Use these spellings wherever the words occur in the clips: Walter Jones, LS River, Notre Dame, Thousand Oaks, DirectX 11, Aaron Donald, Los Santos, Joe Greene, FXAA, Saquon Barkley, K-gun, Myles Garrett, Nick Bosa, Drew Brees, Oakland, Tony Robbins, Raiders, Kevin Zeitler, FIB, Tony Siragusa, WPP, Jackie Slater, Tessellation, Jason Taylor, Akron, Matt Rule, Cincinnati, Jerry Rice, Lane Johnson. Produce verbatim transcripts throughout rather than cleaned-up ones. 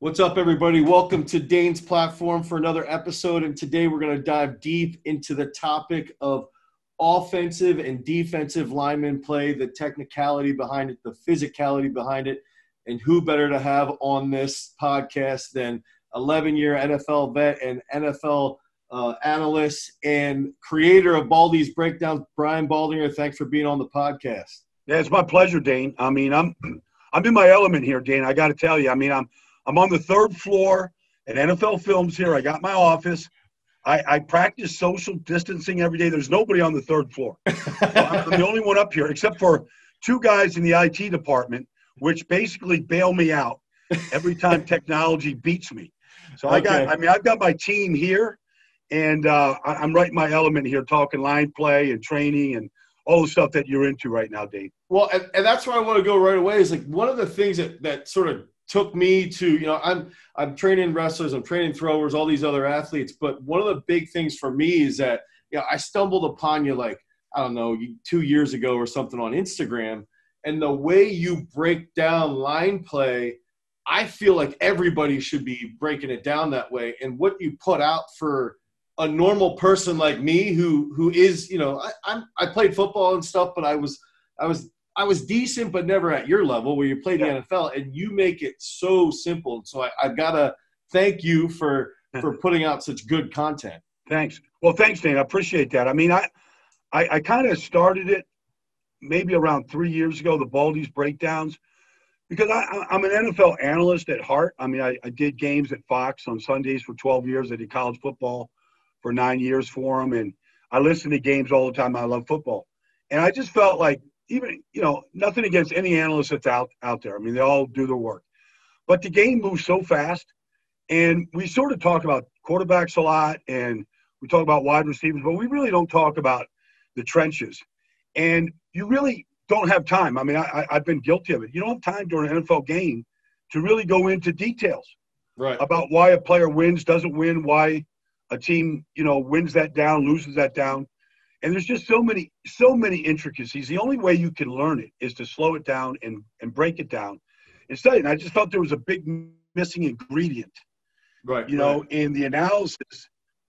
What's up, everybody? Welcome to Dane's platform for another episode. And today we're going to dive deep into the topic of offensive and defensive lineman play, the technicality behind it, the physicality behind it, and who better to have on this podcast than eleven-year N F L vet and N F L uh, analyst and creator of Baldy's Breakdowns, Brian Baldinger. Thanks for being on the podcast. Yeah, it's my pleasure, Dane. I mean, I'm I'm in my element here, Dane. I got to tell you, I mean, I'm I'm on the third floor at N F L Films here. I got my office. I, I practice social distancing every day. There's nobody on the third floor. So I'm the only one up here, except for two guys in the I T department, which basically bail me out every time technology beats me. So I got, okay. I mean, I've got my team here, and uh, I, I'm right in my element here, talking line play and training and all the stuff that you're into right now, Dave. Well, and, and that's where I want to go right away is like one of the things that, that sort of took me to, you know, I'm I'm training wrestlers, I'm training throwers, all these other athletes. But one of the big things for me is that, you know, I stumbled upon you like, I don't know, two years ago or something on Instagram. And the way you break down line play, I feel like everybody should be breaking it down that way. And what you put out for a normal person like me who who is, you know, I I'm, I played football and stuff, but I was I was – I was decent, but never at your level where you played yeah. the N F L, and you make it so simple. So I, I've got to thank you for, for putting out such good content. Thanks. Well, thanks, Dan. I appreciate that. I mean, I, I, I kind of started it maybe around three years ago, the Baldy's Breakdowns, because I, I'm an N F L analyst at heart. I mean, I, I did games at Fox on Sundays for twelve years. I did college football for nine years for them, and I listen to games all the time. I love football. And I just felt like, even, you know, nothing against any analyst that's out, out there. I mean, they all do their work. But the game moves so fast, and we sort of talk about quarterbacks a lot, and we talk about wide receivers, but we really don't talk about the trenches. And you really don't have time. I mean, I, I've been guilty of it. You don't have time during an N F L game to really go into details right. about why a player wins, doesn't win, why a team, you know, wins that down, loses that down. And there's just so many, so many intricacies. The only way you can learn it is to slow it down and, and break it down and study it. And I just felt there was a big missing ingredient, right? You know, right. in the analysis.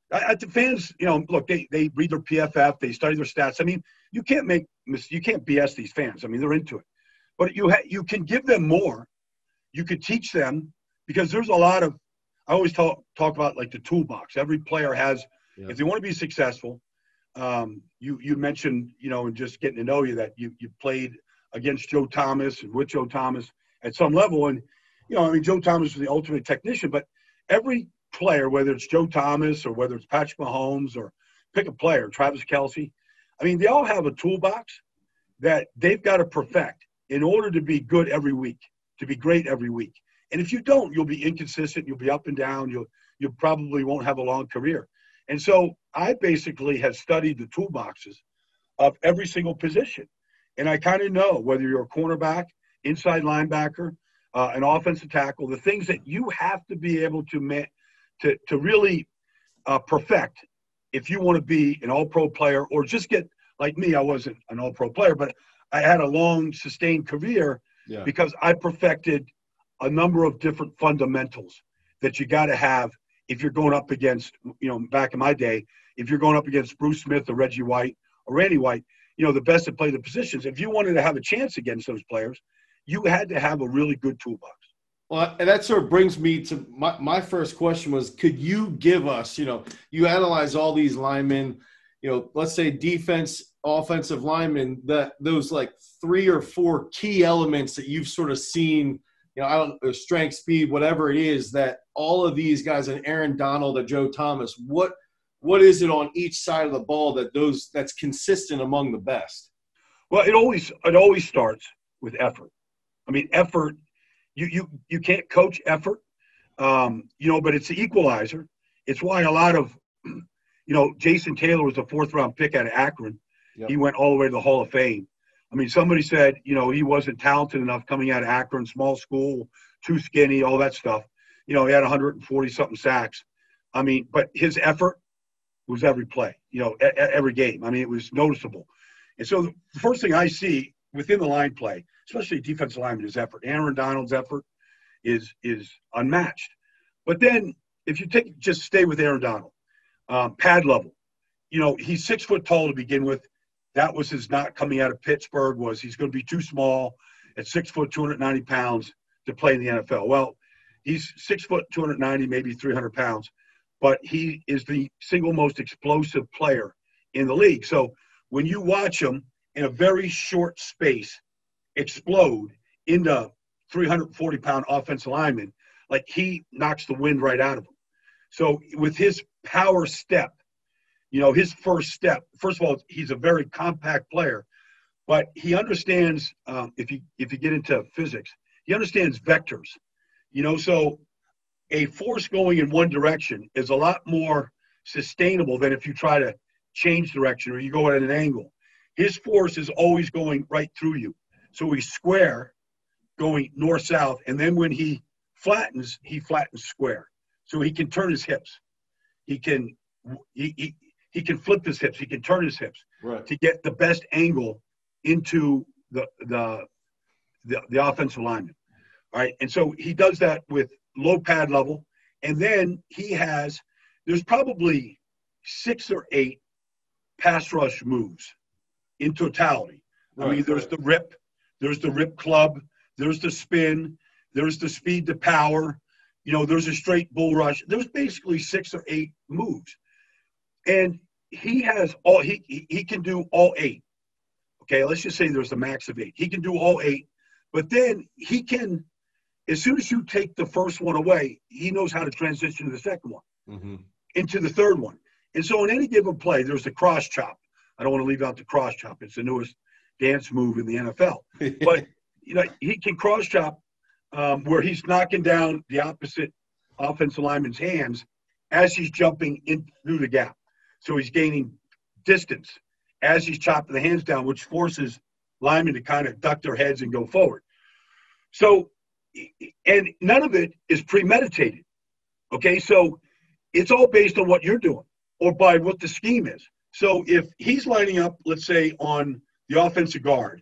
I, I, the fans, you know, look, they, they read their P F F, they study their stats. I mean, you can't make you can't B S these fans. I mean, they're into it. But you ha- you can give them more. You could teach them because there's a lot of. I always talk talk about like the toolbox. Every player has, yeah. if they want to be successful. Um, you, you mentioned, you know, and just getting to know you that you, you played against Joe Thomas and with Joe Thomas at some level. And, you know, I mean, Joe Thomas was the ultimate technician, but every player, whether it's Joe Thomas or whether it's Patrick Mahomes or pick a player, Travis Kelce, I mean, they all have a toolbox that they've got to perfect in order to be good every week, to be great every week. And if you don't, you'll be inconsistent. You'll be up and down. You'll, you probably won't have a long career. And so I basically have studied the toolboxes of every single position. And I kind of know whether you're a cornerback, inside linebacker, uh, an offensive tackle, the things that you have to be able to ma- to, to really uh, perfect if you want to be an all-pro player or just get, like me, I wasn't an all-pro player, but I had a long, sustained career yeah. because I perfected a number of different fundamentals that you got to have if you're going up against, you know, back in my day, if you're going up against Bruce Smith or Reggie White or Randy White, you know, the best that play the positions, if you wanted to have a chance against those players, you had to have a really good toolbox. Well, and that sort of brings me to my, my first question was, could you give us, you know, you analyze all these linemen, you know, let's say defense, offensive linemen, that those like three or four key elements that you've sort of seen, you know, I don't, strength, speed, whatever it is, that all of these guys, and Aaron Donald and Joe Thomas, what what is it on each side of the ball that those that's consistent among the best? Well, it always it always starts with effort. I mean, effort. You you you can't coach effort, um, you know, but it's the equalizer. It's why a lot of, you know, Jason Taylor was a fourth round pick out of Akron. Yep. He went all the way to the Hall of Fame. I mean, somebody said, you know, he wasn't talented enough coming out of Akron, small school, too skinny, all that stuff. You know, he had one hundred forty-something sacks. I mean, but his effort was every play, you know, every game. I mean, it was noticeable. And so the first thing I see within the line play, especially defensive linemen, is effort. Aaron Donald's effort is is unmatched. But then if you take just stay with Aaron Donald, um, pad level, you know, he's six foot tall to begin with. That was his knock coming out of Pittsburgh, was he's going to be too small at six foot, two hundred ninety pounds to play in the N F L. Well, he's six foot, two hundred ninety, maybe three hundred pounds, but he is the single most explosive player in the league. So when you watch him in a very short space explode into three hundred forty pound offensive lineman, like he knocks the wind right out of him. So with his power step, you know, his first step, first of all, he's a very compact player, but he understands, um, if you if you get into physics, he understands vectors. You know, so a force going in one direction is a lot more sustainable than if you try to change direction or you go at an angle. His force is always going right through you. So he's square going north-south, and then when he flattens, he flattens square. So he can turn his hips. He can he, he, he can flip his hips. He can turn his hips right to get the best angle into the the the, the offensive lineman. All right, and so he does that with low pad level, and then he has there's probably six or eight pass rush moves in totality. Right, I mean, there's right. the rip, there's the rip club, there's the spin, there's the speed to power, you know, there's a straight bull rush. There's basically six or eight moves, and he has all he he, he can do all eight. Okay, let's just say there's a max of eight. He can do all eight, but then he can. As soon as you take the first one away, he knows how to transition to the second one, mm-hmm. into the third one. And so in any given play, there's the cross chop. I don't want to leave out the cross chop. It's the newest dance move in the N F L. But, you know, he can cross chop um, where he's knocking down the opposite offensive lineman's hands as he's jumping in through the gap. So he's gaining distance as he's chopping the hands down, which forces linemen to kind of duck their heads and go forward. So – and none of it is premeditated, okay? So it's all based on what you're doing or by what the scheme is. So if he's lining up, let's say, on the offensive guard,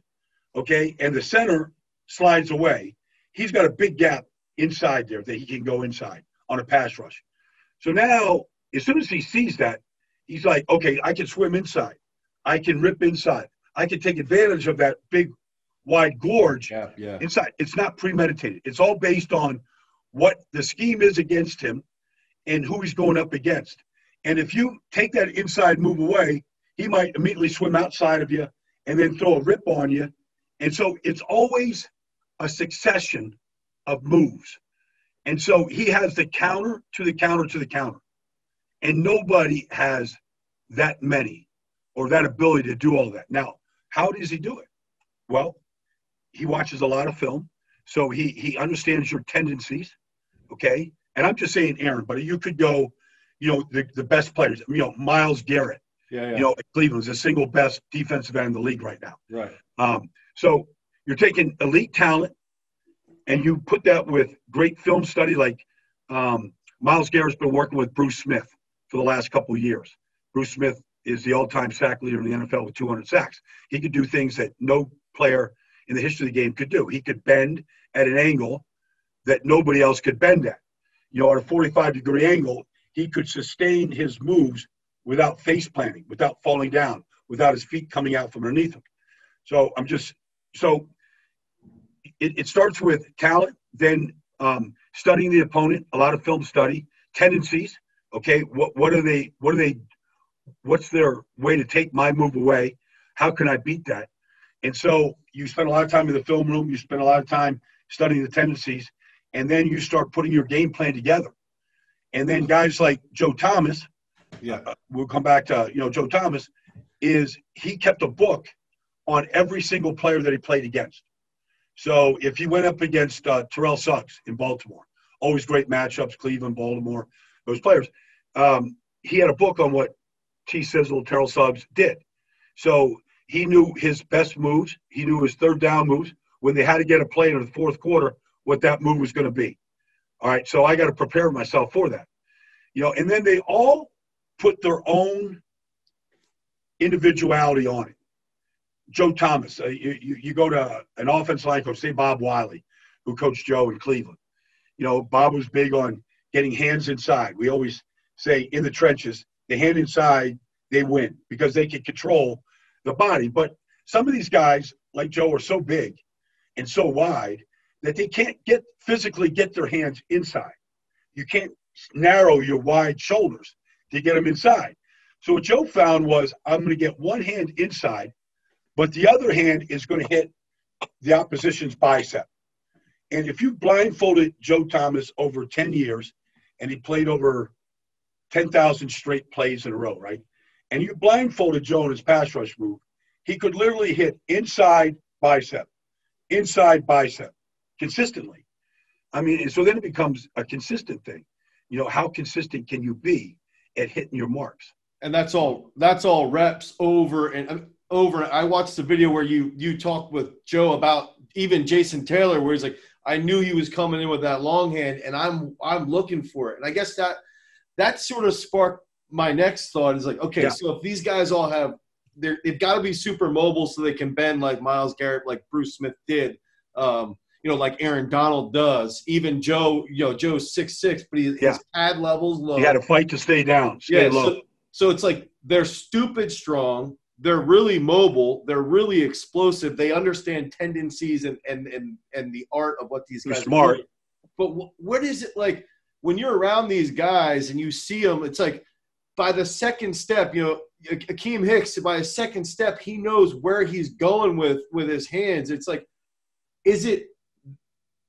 okay, and the center slides away, he's got a big gap inside there that he can go inside on a pass rush. So now, as soon as he sees that, he's like, okay, I can swim inside. I can rip inside. I can take advantage of that big wide gorge yeah, yeah. inside. It's not premeditated. It's all based on what the scheme is against him and who he's going up against. And if you take that inside move away, he might immediately swim outside of you and then throw a rip on you. And so it's always a succession of moves. And so he has the counter to the counter to the counter. And nobody has that many or that ability to do all that. Now, how does he do it? Well, he watches a lot of film, so he he understands your tendencies, okay? And I'm just saying Aaron, but you could go, you know, the, the best players, you know, Myles Garrett, yeah, yeah. you know, Cleveland's the single best defensive end in the league right now. Right. Um, so you're taking elite talent, and you put that with great film study, like um, Myles Garrett's been working with Bruce Smith for the last couple of years. Bruce Smith is the all-time sack leader in the N F L with two hundred sacks. He could do things that no player – in the history of the game could do. He could bend at an angle that nobody else could bend at. You know, at a forty-five degree angle, he could sustain his moves without face planting, without falling down, without his feet coming out from underneath him. So I'm just, so it, it starts with talent, then um, studying the opponent, a lot of film study, tendencies. Okay. What, what are they, what are they, what's their way to take my move away? How can I beat that? And so you spend a lot of time in the film room, you spend a lot of time studying the tendencies, and then you start putting your game plan together. And then guys like Joe Thomas, yeah, uh, we'll come back to, you know, Joe Thomas, is he kept a book on every single player that he played against. So if he went up against uh, Terrell Suggs in Baltimore, always great matchups, Cleveland, Baltimore, those players, um, he had a book on what T. Sizzle, Terrell Suggs did. So he knew his best moves. He knew his third down moves. When they had to get a play in the fourth quarter, what that move was going to be. All right, so I got to prepare myself for that. You know, and then they all put their own individuality on it. Joe Thomas, uh, you, you, you go to an offensive line coach, say Bob Wiley, who coached Joe in Cleveland. You know, Bob was big on getting hands inside. We always say in the trenches, the hand inside, they win because they can control the body. But some of these guys, like Joe, are so big and so wide that they can't get physically get their hands inside. You can't narrow your wide shoulders to get them inside. So what Joe found was, I'm going to get one hand inside, but the other hand is going to hit the opposition's bicep. And if you blindfolded Joe Thomas over ten years, and he played over ten thousand straight plays in a row, right? And you blindfolded Joe in his pass rush move, he could literally hit inside bicep, inside bicep, consistently. I mean, and so then it becomes a consistent thing. You know, how consistent can you be at hitting your marks? And that's all. That's all reps over and over. I watched the video where you you talked with Joe about even Jason Taylor, where he's like, "I knew he was coming in with that long hand, and I'm I'm looking for it." And I guess that that sort of sparked my next thought is like, okay, yeah. So if these guys all have, they've got to be super mobile so they can bend like Myles Garrett, like Bruce Smith did, um, you know, like Aaron Donald does. Even Joe, you know, Joe's six six, but he, yeah. his pad level's low. He had to fight to stay down, stay yeah, low. So, so it's like they're stupid strong. They're really mobile. They're really explosive. They understand tendencies and and and, and the art of what these guys are smart. Doing. But w- what is it like when you're around these guys and you see them? It's like by the second step, you know, Akeem Hicks. By a second step, he knows where he's going with with his hands. It's like, is it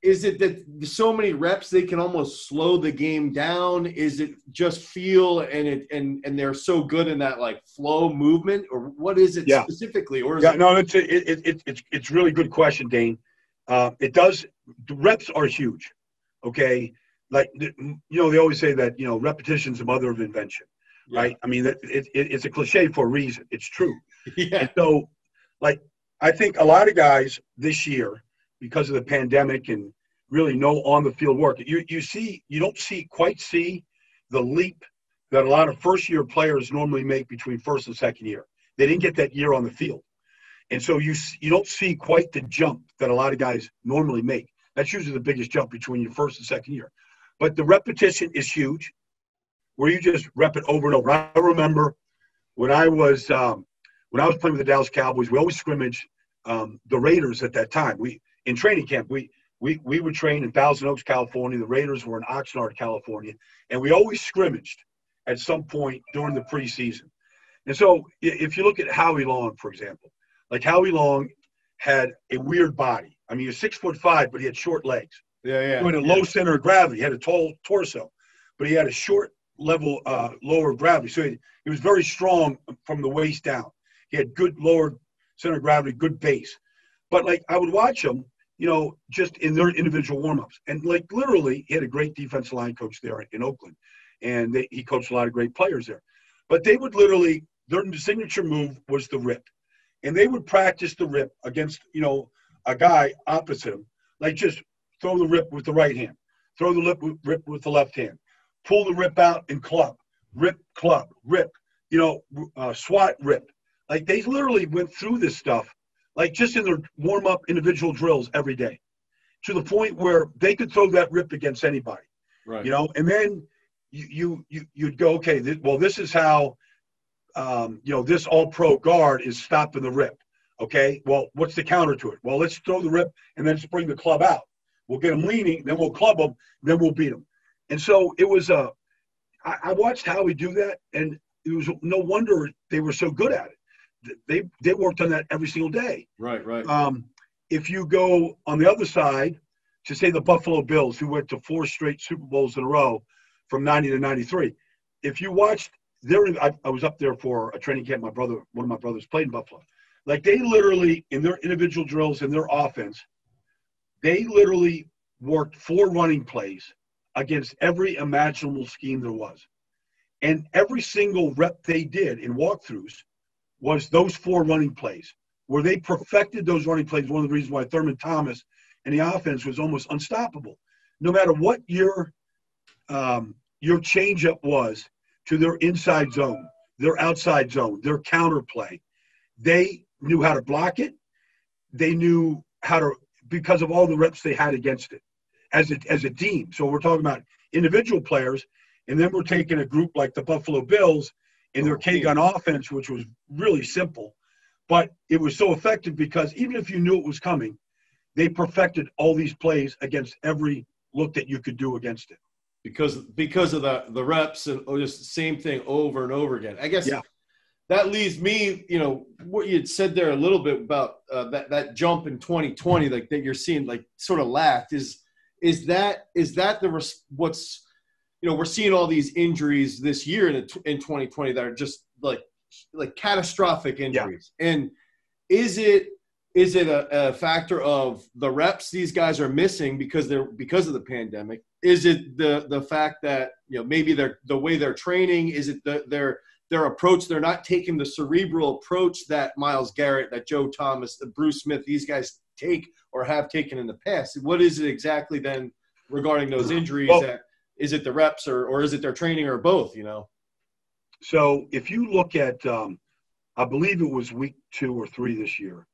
is it that so many reps they can almost slow the game down? Is it just feel and it and and they're so good in that like flow movement, or what is it yeah. specifically? Or is yeah, it- no, it's a, it, it it's it's really good question, Dane. Uh, it does the reps are huge, okay? Like you know, they always say that you know repetition's the mother of invention. Right. I mean, it, it, it's a cliche for a reason. It's true. Yeah. And so, like, I think a lot of guys this year, because of the pandemic and really no on the field work, you, you see, you don't see quite see the leap that a lot of first year players normally make between first and second year. They didn't get that year on the field. And so you, you don't see quite the jump that a lot of guys normally make. That's usually the biggest jump between your first and second year. But the repetition is huge, where you just rep it over and over. I remember when I was um, when I was playing with the Dallas Cowboys, we always scrimmaged um, the Raiders at that time. We in training camp, we we we would train in Thousand Oaks, California. The Raiders were in Oxnard, California, and we always scrimmaged at some point during the preseason. And so, if you look at Howie Long, for example, like Howie Long had a weird body. I mean, he was six foot five, but he had short legs. Yeah, yeah. He had a low yeah. center of gravity. He had a tall torso, but he had a short level uh lower gravity, so he, he was very strong from the waist down. He had good lower center of gravity, good base. But like I would watch him, you know, just in their individual warmups, and like literally he had a great defensive line coach there in Oakland, and they, he coached a lot of great players there. But they would literally, their signature move was the rip, and they would practice the rip against, you know, a guy opposite him, like just throw the rip with the right hand, throw the lip, rip with the left hand, pull the rip out and club, rip, club, rip, you know, uh, swat, rip. Like, they literally went through this stuff, like, just in their warm-up individual drills every day, to the point where they could throw that rip against anybody, right. You know? And then you, you, you, you'd go, okay, th- well, this is how, um, you know, this all-pro guard is stopping the rip, okay? Well, what's the counter to it? Well, let's throw the rip and then just bring the club out. We'll get them leaning, then we'll club them, then we'll beat them. And so it was uh, – I watched Howie do that, and it was no wonder they were so good at it. They they worked on that every single day. Right, right. Um, if you go on the other side to, say, the Buffalo Bills, who went to four straight Super Bowls in a row from ninety to ninety-three, if you watched – their, I, I was up there for a training camp. My brother – one of my brothers played in Buffalo. Like, they literally, in their individual drills and their offense, they literally worked four running plays against every imaginable scheme there was. And every single rep they did in walkthroughs was those four running plays, where they perfected those running plays. One of the reasons why Thurman Thomas and the offense was almost unstoppable. No matter what your um, your changeup was to their inside zone, their outside zone, their counter play, they knew how to block it. They knew how to, because of all the reps they had against it. as a, as a team. So we're talking about individual players, and then we're taking a group like the Buffalo Bills and their K-gun offense, which was really simple. But it was so effective because even if you knew it was coming, they perfected all these plays against every look that you could do against it. Because because of the, the reps and oh, just the same thing over and over again. I guess yeah. that leaves me, you know, what you had said there a little bit about uh, that, that jump in twenty twenty, like that you're seeing, like sort of lacked. Is is that is that the res- what's, you know, we're seeing all these injuries this year in, in twenty twenty that are just like, like catastrophic injuries. Yeah. And is it is it a, a factor of the reps these guys are missing because they're because of the pandemic? Is it the the fact that, you know, maybe they're the way they're training? Is it the, their their approach? They're not taking the cerebral approach that Myles Garrett, that Joe Thomas, that Bruce Smith, these guys take or have taken in the past. What is it exactly then regarding those injuries? Well, that, is it the reps or or is it their training or both? You know. So if you look at, um, I believe it was week two or three this year,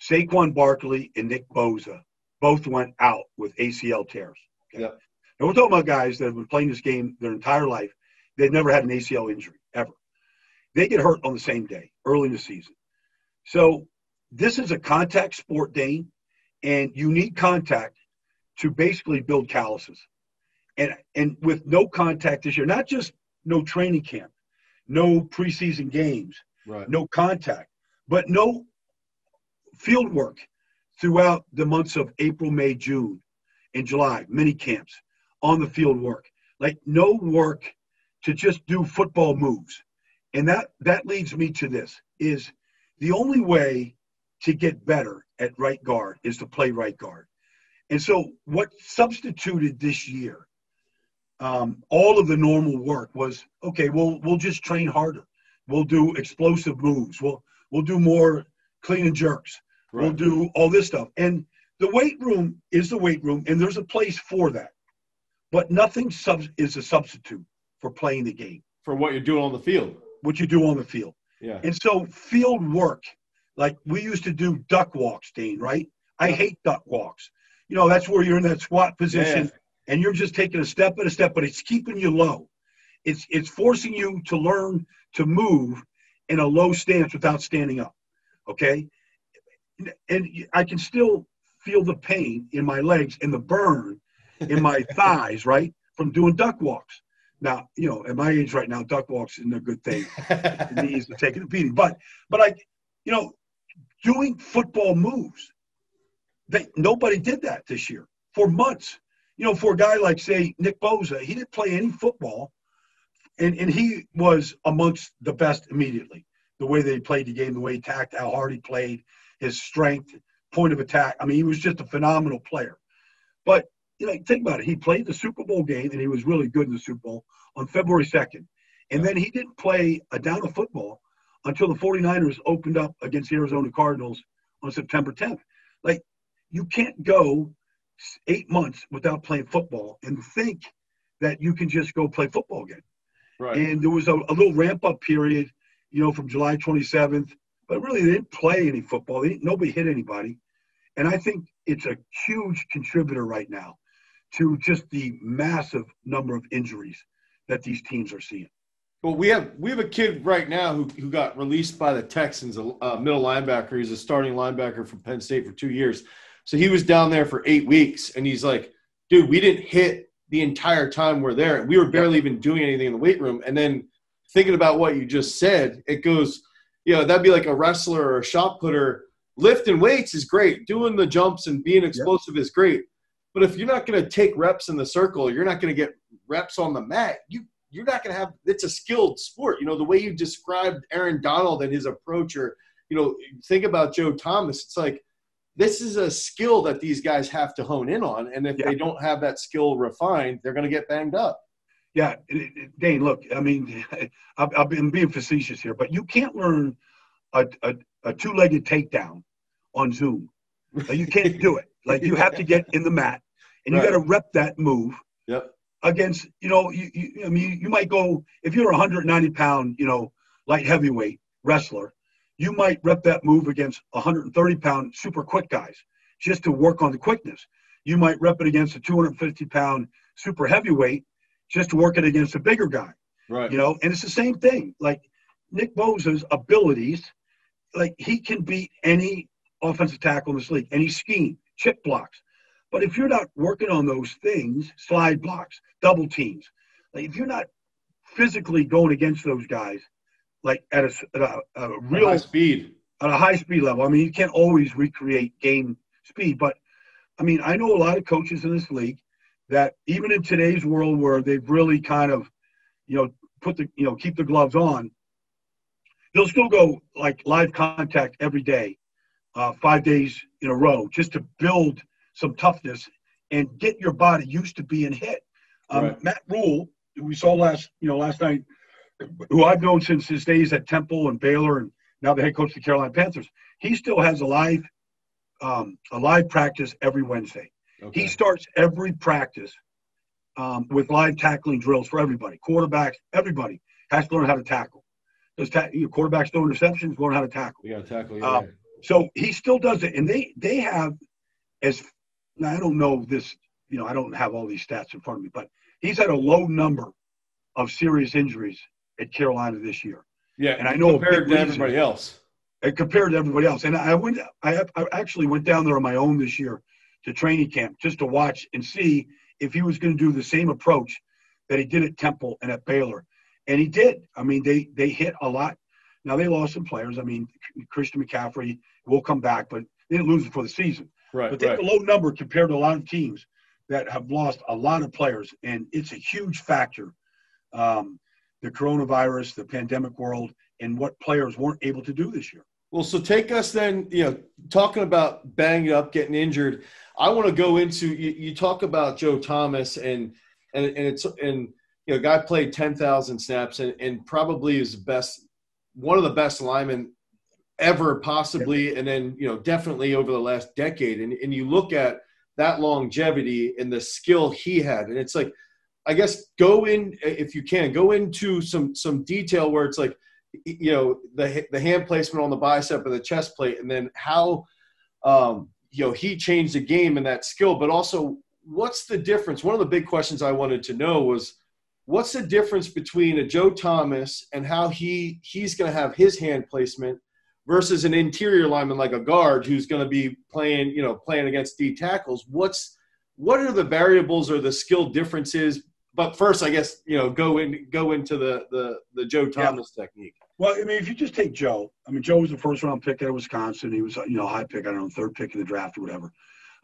Saquon Barkley and Nick Bosa both went out with A C L tears. Okay? Yeah. And we're talking about guys that have been playing this game their entire life. They've never had an A C L injury, ever. They get hurt on the same day, early in the season. So this is a contact sport, Dane, and you need contact to basically build calluses. And, and with no contact this year, not just no training camp, no preseason games, right. no contact, but no field work throughout the months of April, May, June, and July, mini camps, on the field work, like no work to just do football moves. And that, that leads me to this, is the only way to get better at right guard is to play right guard. And so what substituted this year, Um, all of the normal work was, okay, we'll, we'll just train harder. We'll do explosive moves. We'll, we'll do more clean and jerks. Right. We'll do all this stuff. And the weight room is the weight room, and there's a place for that. But nothing sub- is a substitute for playing the game. For what you're doing on the field. What you do on the field. Yeah. And so field work, like we used to do duck walks, Dane, right? I hate duck walks. You know, that's where you're in that squat position. Yeah. And you're just taking a step at a step, but it's keeping you low. It's it's forcing you to learn to move in a low stance without standing up, okay? And I can still feel the pain in my legs and the burn in my thighs, right, from doing duck walks. Now, you know, at my age right now, duck walks isn't a good thing. The knees are taking a beating. But, but I, you know, doing football moves, they, nobody did that this year for months. You know, for a guy like, say, Nick Bosa, he didn't play any football, and, and he was amongst the best immediately. The way they played the game, the way he tacked, how hard he played, his strength, point of attack. I mean, he was just a phenomenal player. But, you know, think about it. He played the Super Bowl game, and he was really good in the Super Bowl, on February second. And then he didn't play a down of football until the 49ers opened up against the Arizona Cardinals on September tenth. Like, you can't go – eight months without playing football and think that you can just go play football again. Right. And there was a, a little ramp-up period, you know, from July twenty-seventh, but really they didn't play any football. They didn't, nobody hit anybody. And I think it's a huge contributor right now to just the massive number of injuries that these teams are seeing. Well, we have we have a kid right now who, who got released by the Texans, a uh, middle linebacker. He's a starting linebacker from Penn State for two years. So he was down there for eight weeks, and he's like, dude, we didn't hit the entire time we're there. We were barely even doing anything in the weight room. And then thinking about what you just said, it goes, you know, that'd be like a wrestler or a shot putter. Lifting weights is great. Doing the jumps and being explosive yep. is great. But if you're not going to take reps in the circle, you're not going to get reps on the mat. You, you're not going to have – it's a skilled sport. You know, the way you described Aaron Donald and his approach, or, you know, think about Joe Thomas. It's like, this is a skill that these guys have to hone in on, and if yeah. they don't have that skill refined, they're going to get banged up. Yeah, Dane, look, I mean, I've been being facetious here, but you can't learn a, a, a two-legged takedown on Zoom. Like, you can't do it. Like, you have to get in the mat, and you right. got to rep that move yep. against, you know, you, you, I mean, you might go, if you're a one hundred ninety pound, you know, light heavyweight wrestler, you might rep that move against one hundred thirty pound super quick guys just to work on the quickness. you might rep it against a two hundred fifty pound super heavyweight just to work it against a bigger guy. Right. You know, and it's the same thing. Like Nick Bosa's abilities, like he can beat any offensive tackle in this league, any scheme, chip blocks. But if you're not working on those things, slide blocks, double teams, like if you're not physically going against those guys, like at a, at a, a real high speed, at a high speed level. I mean, you can't always recreate game speed, but I mean, I know a lot of coaches in this league that even in today's world where they've really kind of, you know, put the, you know, keep the gloves on, they'll still go like live contact every day, uh, five days in a row, just to build some toughness and get your body used to being hit. Um, right. Matt Rule, who we saw last, you know, last night, who I've known since his days at Temple and Baylor and now the head coach of the Carolina Panthers, he still has a live, um, a live practice every Wednesday. Okay. He starts every practice um, with live tackling drills for everybody. Quarterbacks, everybody has to learn how to tackle. Those ta- you know, quarterbacks throw interceptions, learn how to tackle. You got to tackle, yeah. Um, so he still does it. And they, they have, as now I don't know this, you know, I don't have all these stats in front of me, but he's had a low number of serious injuries at Carolina this year. Yeah, and I know compared to everybody else. Compared to everybody else, and I went, I, I actually went down there on my own this year to training camp just to watch and see if he was going to do the same approach that he did at Temple and at Baylor, and he did. I mean, they they hit a lot. Now they lost some players. I mean, Christian McCaffrey will come back, but they didn't lose it for the season. Right, but they right. have a low number compared to a lot of teams that have lost a lot of players, and it's a huge factor. Um, the coronavirus, the pandemic world, and what players weren't able to do this year. Well, so take us then, you know, talking about banging up, getting injured. I want to go into, you, you talk about Joe Thomas and, and, and it's, and, you know, guy played ten thousand snaps and, and probably is the best, one of the best linemen ever possibly. Yep. And then, you know, definitely over the last decade. And, and you look at that longevity and the skill he had. And it's like, I guess go in, if you can, go into some some detail where it's like, you know, the the hand placement on the bicep and the chest plate, and then how, um, you know, he changed the game in that skill. But also, what's the difference? One of the big questions I wanted to know was, what's the difference between a Joe Thomas and how he he's going to have his hand placement versus an interior lineman like a guard who's going to be playing, you know, playing against D tackles? What's what are the variables or the skill differences? But first, I guess, you know, go in, go into the, the, the Joe Thomas yeah. technique. Well, I mean, if you just take Joe, I mean, Joe was the first round pick out of Wisconsin. He was, you know, high pick, I don't know, third pick in the draft or whatever.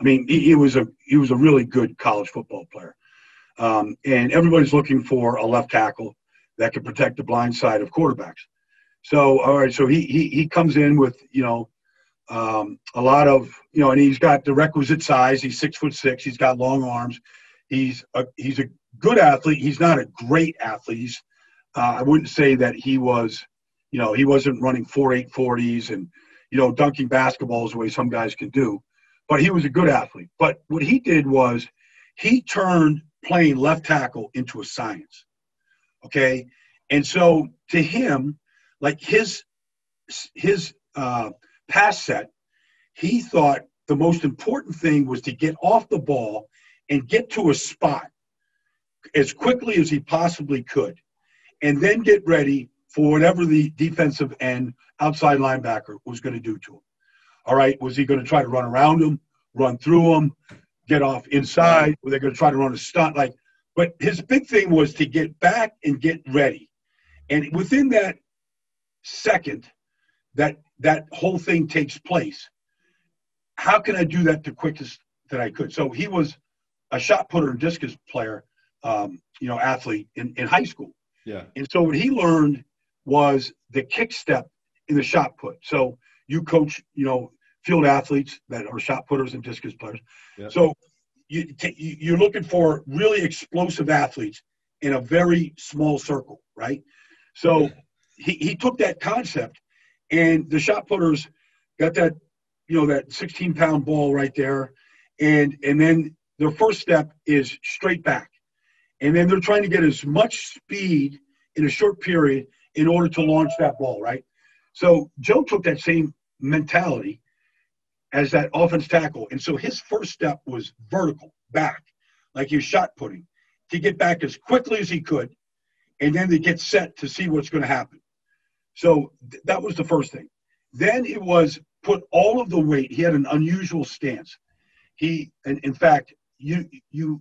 I mean, he, he was a he was a really good college football player. Um, and everybody's looking for a left tackle that can protect the blind side of quarterbacks. So, all right, so he he he comes in with, you know, um, a lot of, you know, and he's got the requisite size. He's six foot six. He's got long arms. He's a, he's a good athlete. He's not a great athlete. He's, uh, I wouldn't say that he was, you know, he wasn't running four eight forties and, you know, dunking basketballs the way some guys can do, but he was a good athlete. But what he did was he turned playing left tackle into a science. Okay. And so to him, like his, his uh, pass set, he thought the most important thing was to get off the ball and get to a spot as quickly as he possibly could, and then get ready for whatever the defensive end outside linebacker was going to do to him. All right, was he going to try to run around him, run through him, get off inside? Were they going to try to run a stunt? Like, but his big thing was to get back and get ready. And within that second, that that whole thing takes place. How can I do that the quickest that I could? So he was a shot putter and discus player, Um, you know, athlete in, in high school. Yeah. And so what he learned was the kick step in the shot put. So you coach, you know, field athletes that are shot putters and discus players. Yeah. So you t- you're looking for really explosive athletes in a very small circle, right? So yeah. he, he took that concept, and the shot putters got that, you know, that sixteen pound ball right there. And, and then their first step is straight back. And then they're trying to get as much speed in a short period in order to launch that ball, right? So Joe took that same mentality as that offense tackle. And so his first step was vertical, back, like he was shot putting, to get back as quickly as he could, and then to get set to see what's going to happen. So th- that was the first thing. Then it was put all of the weight. He had an unusual stance. He, and in fact, you you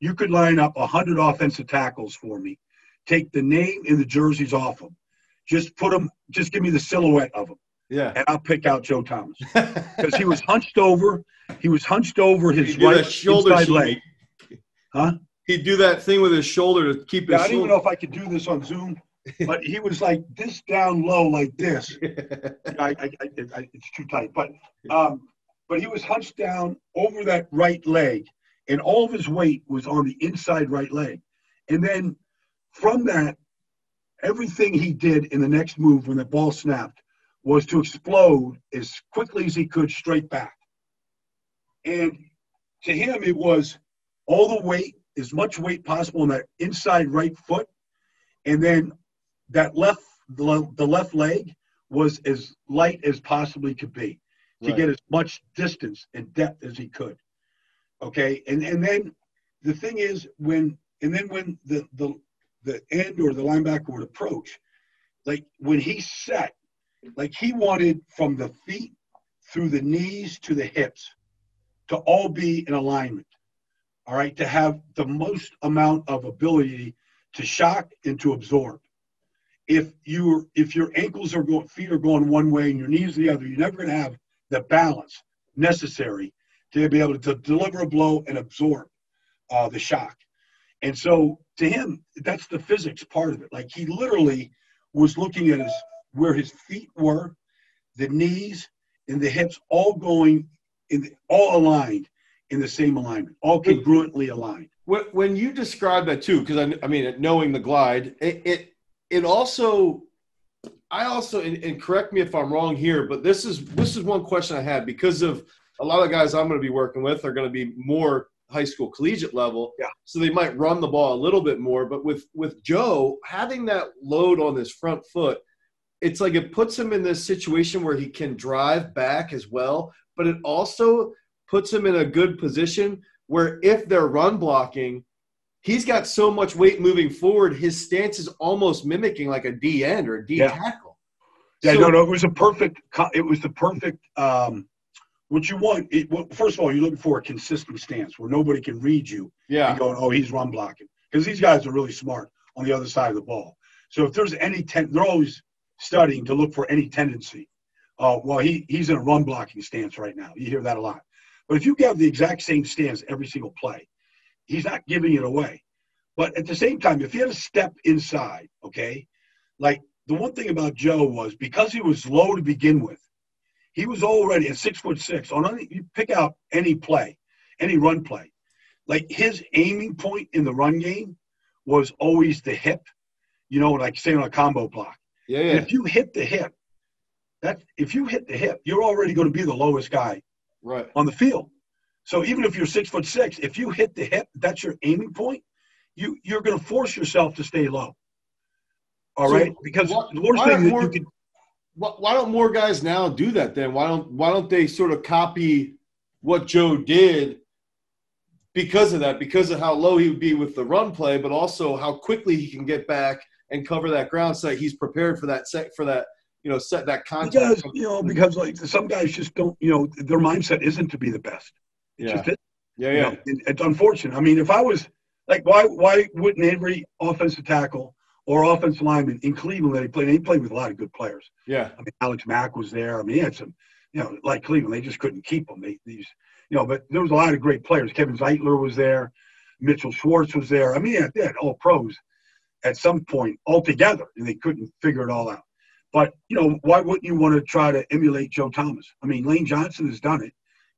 you could line up one hundred offensive tackles for me, take the name and the jerseys off them, just put them, just give me the silhouette of them. Yeah, and I'll pick out Joe Thomas because he was hunched over. He was hunched over his right inside leg. Huh? He'd do that thing with his shoulder to keep yeah, his. I don't shoulder. even know if I could do this on Zoom, but he was like this down low, like this. I, I, I, I, it's too tight, but um, but he was hunched down over that right leg, and all of his weight was on the inside right leg, and then from that, everything he did in the next move when the ball snapped was to explode as quickly as he could straight back. And to him, it was all the weight, as much weight possible on that inside right foot. And then that left, the, the left leg was as light as possibly could be to right. get as much distance and depth as he could. Okay. And, and then the thing is when, and then when the, the, the end or the linebacker would approach, like when he set, like he wanted from the feet through the knees to the hips to all be in alignment, all right, to have the most amount of ability to shock and to absorb. If you if your ankles are going, feet are going one way and your knees the other, you're never going to have the balance necessary to be able to deliver a blow and absorb uh, the shock. And so to him, that's the physics part of it. Like he literally was looking at his where his feet were, the knees and the hips all going in, the, all aligned in the same alignment, all congruently aligned. When, when you describe that too, because I, I mean, knowing the glide, it it, it also, I also, and, and correct me if I'm wrong here, but this is this is one question I had because of a lot of guys I'm going to be working with are going to be more high school collegiate level, yeah. so they might run the ball a little bit more. But with with Joe having that load on his front foot, it's like it puts him in this situation where he can drive back as well, but it also puts him in a good position where if they're run blocking, he's got so much weight moving forward, his stance is almost mimicking like a D end or a D yeah. tackle. Yeah, so, no, no, it was a perfect – it was the perfect um, – what you want – well, first of all, you're looking for a consistent stance where nobody can read you yeah. and go, oh, he's run blocking because these guys are really smart on the other side of the ball. So if there's any ten, – they're always – studying to look for any tendency. Uh, well, he, he's in a run blocking stance right now. You hear that a lot. But if you have the exact same stance every single play, he's not giving it away. But at the same time, if he had a step inside, okay, like the one thing about Joe was because he was low to begin with, he was already at six foot six. On any, you pick out any play, any run play, like his aiming point in the run game was always the hip, you know, like say on a combo block. Yeah, yeah. If you hit the hip, that if you hit the hip, you're already going to be the lowest guy right. on the field. So even if you're six foot six, if you hit the hip, that's your aiming point. You you're going to force yourself to stay low. All so right, because why, the worst why thing that more, you could. Why, why don't more guys now do that? Then why don't why don't they sort of copy what Joe did? Because of that, because of how low he would be with the run play, but also how quickly he can get back and cover that ground so that he's prepared for that set for that, you know, set that contact. Because, you know, because like some guys just don't, you know, their mindset isn't to be the best. It's yeah. Just it. Yeah. Yeah. You know, it, it's unfortunate. I mean, if I was like, why, why wouldn't every offensive tackle or offensive lineman in Cleveland that he played, and he played with a lot of good players. Yeah. I mean, Alex Mack was there. I mean, he had some, you know, like Cleveland, they just couldn't keep them. They, these, you know, but there was a lot of great players. Kevin Zeitler was there. Mitchell Schwartz was there. I mean, yeah, they had all pros at some point altogether, and they couldn't figure it all out. But, you know, why wouldn't you want to try to emulate Joe Thomas? I mean, Lane Johnson has done it,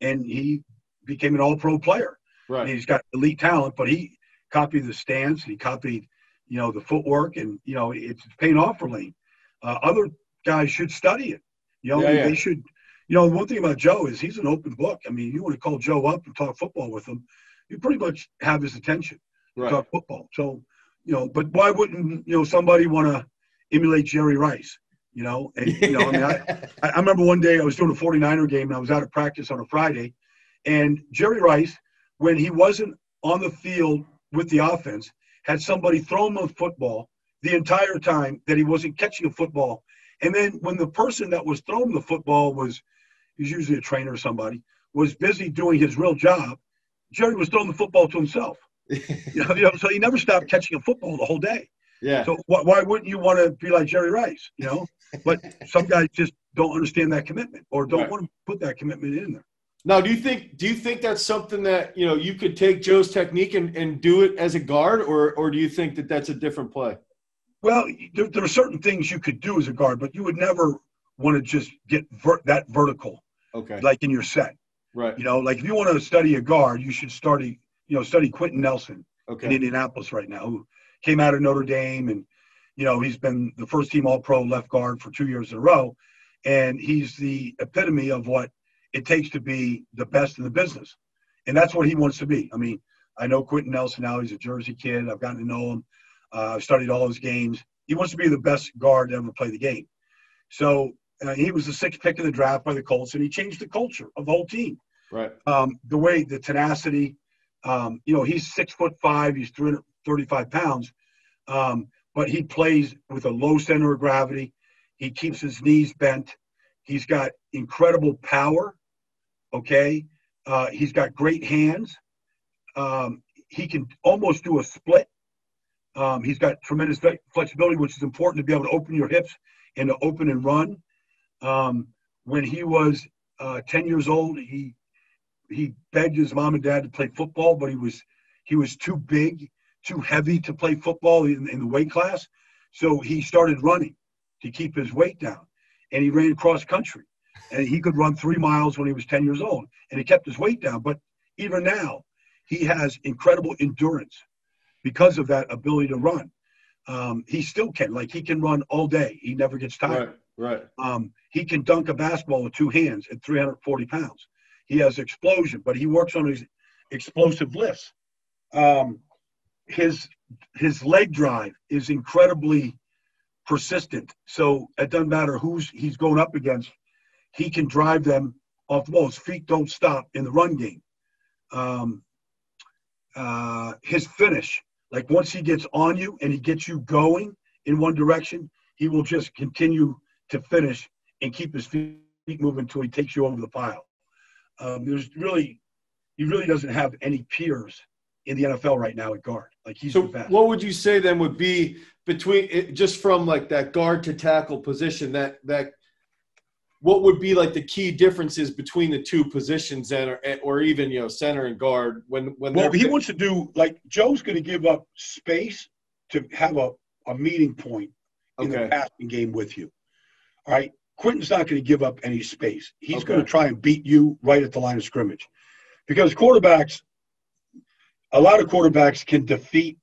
and he became an all-pro player. Right. And he's got elite talent, but he copied the stance. He copied, you know, the footwork, and, you know, it's paying off for Lane. Uh, other guys should study it. You know, yeah, yeah. they should – you know, one thing about Joe is he's an open book. I mean, you want to call Joe up and talk football with him, you pretty much have his attention to right. talk football. So – you know, but why wouldn't, you know, somebody want to emulate Jerry Rice you know. And, you know, I mean, I, I remember one day I was doing a forty-niner game, and I was out of practice on a Friday. And Jerry Rice, when he wasn't on the field with the offense, had somebody throw him a football the entire time that he wasn't catching a football. And then when the person that was throwing the football was, he's usually a trainer or somebody, was busy doing his real job, Jerry was throwing the football to himself. You know, you know, so he never stopped catching a football the whole day. Yeah. So wh why wouldn't you want to be like Jerry Rice, you know? But some guys just don't understand that commitment or don't right. want to put that commitment in there. Now, do you think do you think that's something that, you know, you could take Joe's technique and, and do it as a guard, or or do you think that that's a different play? Well, there, there are certain things you could do as a guard, but you would never want to just get ver that vertical. Okay. Like in your set. Right. You know, like if you want to study a guard, you should study, you know, study Quentin Nelson okay. in Indianapolis right now, who came out of Notre Dame, and, you know, he's been the first team All-Pro left guard for two years in a row. And he's the epitome of what it takes to be the best in the business. And that's what he wants to be. I mean, I know Quentin Nelson now. He's a Jersey kid. I've gotten to know him. Uh, I've studied all his games. He wants to be the best guard to ever play the game. So uh, he was the sixth pick in the draft by the Colts, and he changed the culture of the whole team. Right. Um, the way, the tenacity. Um, you know, he's six foot five. He's three hundred thirty-five pounds. Um, but he plays with a low center of gravity. He keeps his knees bent. He's got incredible power. Okay. Uh, he's got great hands. Um, he can almost do a split. Um, he's got tremendous flexibility, which is important to be able to open your hips and to open and run. Um, when he was uh, ten years old, he he begged his mom and dad to play football, but he was he was too big, too heavy to play football in, in the weight class. So he started running to keep his weight down, and he ran cross country. And he could run three miles when he was ten years old, and he kept his weight down. But even now, he has incredible endurance because of that ability to run. Um, he still can. Like, he can run all day. He never gets tired. Right, right. Um, he can dunk a basketball with two hands at three hundred forty pounds. He has explosion, but he works on his explosive lifts. Um, his, his leg drive is incredibly persistent. So it doesn't matter who he's going up against. He can drive them off the ball. His feet don't stop in the run game. Um, uh, his finish, like once he gets on you and he gets you going in one direction, he will just continue to finish and keep his feet moving until he takes you over the pile. Um, there's really, he really doesn't have any peers in the N F L right now at guard. Like, he's so the best. What would you say then would be between it, just from like that guard to tackle position, that that what would be like the key differences between the two positions that are, or even, you know, center and guard when when well he wants to do, like, Joe's going to give up space to have a a meeting point in okay. the passing game with you. All right. Quentin's not going to give up any space. He's okay. going to try and beat you right at the line of scrimmage, because quarterbacks, a lot of quarterbacks can defeat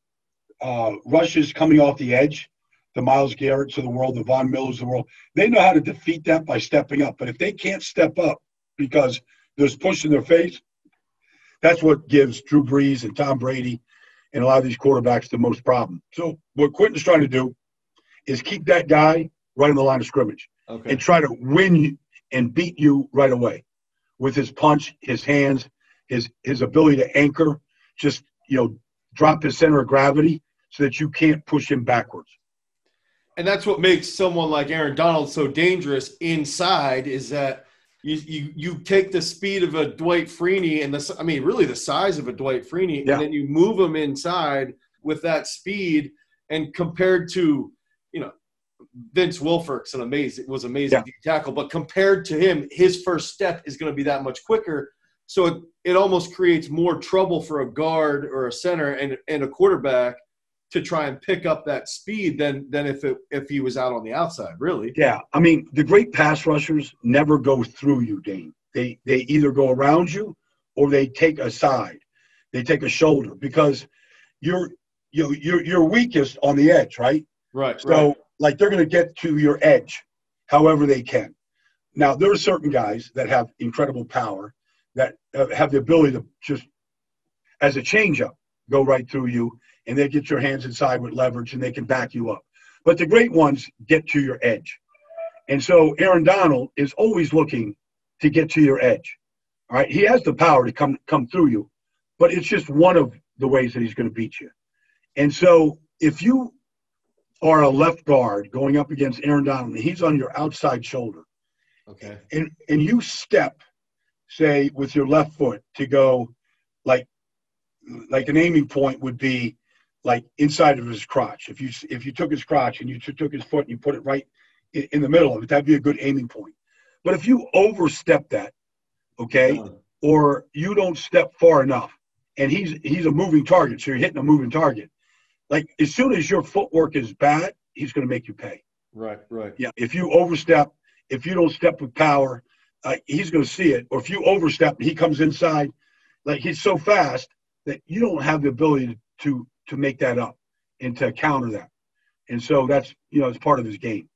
uh, rushes coming off the edge, the Myles Garretts of the world, the Von Millers of the world. They know how to defeat that by stepping up. But if they can't step up because there's push in their face, that's what gives Drew Brees and Tom Brady and a lot of these quarterbacks the most problem. So what Quentin's trying to do is keep that guy right on the line of scrimmage. Okay. And try to win and beat you right away with his punch, his hands, his his ability to anchor, just, you know, drop his center of gravity so that you can't push him backwards. And that's what makes someone like Aaron Donald so dangerous inside, is that you you, you take the speed of a Dwight Freeney and, the I mean, really the size of a Dwight Freeney, yeah. and then you move him inside with that speed, and compared to, you know, Vince Wilfork's an amazing was amazing yeah. tackle, but compared to him, his first step is going to be that much quicker. So it, it almost creates more trouble for a guard or a center and and a quarterback to try and pick up that speed than than if it, if he was out on the outside. Really, yeah. I mean, the great pass rushers never go through you, Dane. They they either go around you or they take a side, they take a shoulder, because you're you you're you're weakest on the edge, right? Right. So. Right. Like, they're going to get to your edge however they can. Now, there are certain guys that have incredible power that uh, have the ability to just, as a changeup, go right through you, and they get your hands inside with leverage, and they can back you up. But the great ones get to your edge. And so Aaron Donald is always looking to get to your edge. All right, he has the power to come come through you, but it's just one of the ways that he's going to beat you. And so if you are a left guard going up against Aaron Donald, and he's on your outside shoulder, okay, and and you step, say, with your left foot to go, like, like an aiming point would be, like, inside of his crotch. If you if you took his crotch and you took his foot and you put it right in, in the middle of it, that'd be a good aiming point. But if you overstep that, okay, or you don't step far enough, and he's he's a moving target, so you're hitting a moving target. Like, as soon as your footwork is bad, he's going to make you pay. Right, right. Yeah, if you overstep, if you don't step with power, uh, he's going to see it. Or if you overstep and he comes inside, like, he's so fast that you don't have the ability to to make that up and to counter that. And so that's, you know, it's part of his game.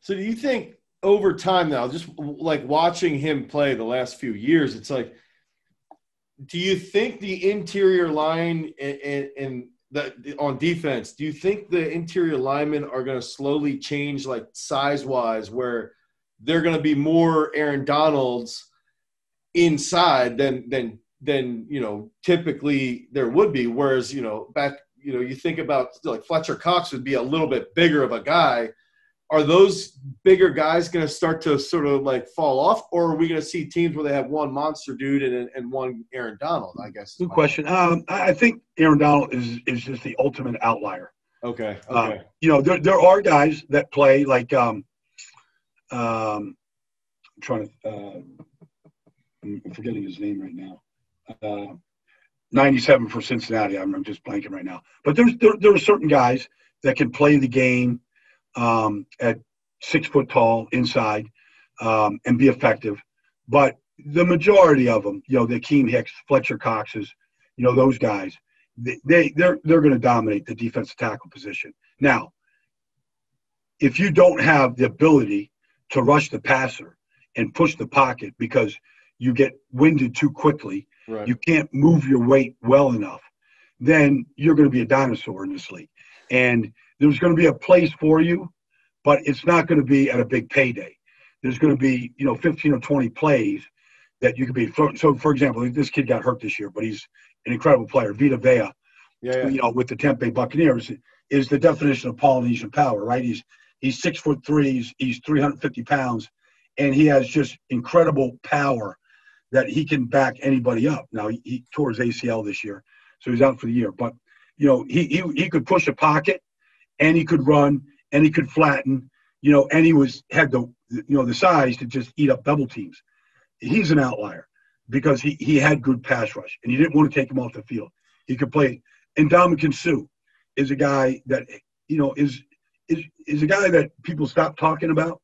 So do you think over time now, just like watching him play the last few years, it's like, do you think the interior line and, and, and that on defense, do you think the interior linemen are going to slowly change, like, size-wise, where they're going to be more Aaron Donalds inside than than than you know typically there would be? Whereas, you know, back, you know, you think about, like, Fletcher Cox would be a little bit bigger of a guy. Are those bigger guys going to start to sort of, like, fall off, or are we going to see teams where they have one monster dude and and one Aaron Donald, I guess? Good question. Um, I think Aaron Donald is is just the ultimate outlier. Okay. Okay. Um, you know, there there are guys that play, like, um, um, I'm trying to uh, I'm forgetting his name right now. Uh, ninety-seven for Cincinnati. I'm, I'm just blanking right now. But there's there there are certain guys that can play the game um at six foot tall inside um and be effective, but the majority of them, you know, the Akeem Hicks, Fletcher Coxes, you know, those guys, they, they they're they're going to dominate the defensive tackle position. Now, if you don't have the ability to rush the passer and push the pocket because you get winded too quickly, right, you can't move your weight well enough, then you're going to be a dinosaur in this league. And there's going to be a place for you, but it's not going to be at a big payday. There's going to be, you know, fifteen or twenty plays that you could be. So, for example, this kid got hurt this year, but he's an incredible player. Vita Vea, yeah, yeah. you know, with the Tempe Buccaneers, is the definition of Polynesian power, right? He's he's six foot three, he's, he's three hundred fifty pounds, and he has just incredible power that he can back anybody up. Now, he, he tore his A C L this year, so he's out for the year. But, you know, he he, he could push a pocket, and he could run, and he could flatten, you know, and he was had the, you know, the size to just eat up double teams. He's an outlier because he, he had good pass rush, and you didn't want to take him off the field. He could play. And Ndamukong Suh is a guy that, you know, is, is is a guy that people stop talking about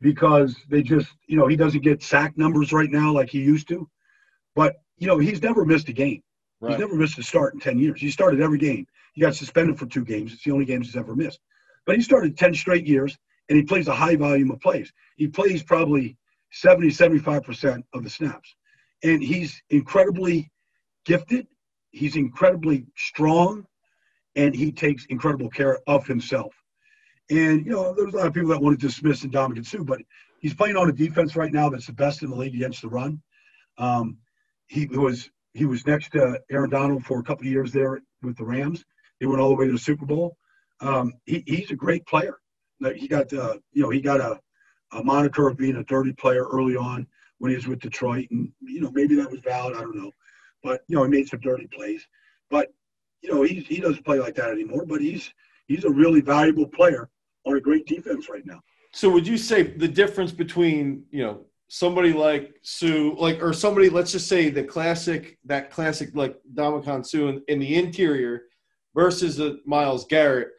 because they just, you know, he doesn't get sack numbers right now like he used to. But, you know, he's never missed a game. Right. He's never missed a start in ten years. He started every game. He got suspended for two games. It's the only games he's ever missed. But he started ten straight years, and he plays a high volume of plays. He plays probably seventy, seventy-five percent of the snaps. And he's incredibly gifted. He's incredibly strong, and he takes incredible care of himself. And, you know, there's a lot of people that want to dismiss Ndamukong Suh, but he's playing on a defense right now that's the best in the league against the run. Um, he was he was next to Aaron Donald for a couple of years there with the Rams. He went all the way to the Super Bowl. Um, he, he's a great player. Like, he got, uh, you know, he got a, a moniker of being a dirty player early on when he was with Detroit, and, you know, maybe that was valid. I don't know, but, you know, he made some dirty plays. But, you know, he he doesn't play like that anymore. But he's he's a really valuable player on a great defense right now. So would you say the difference between, you know, somebody like Sue, like, or somebody, let's just say the classic, that classic, like Ndamukong Suh in, in the interior, versus the Myles Garrett,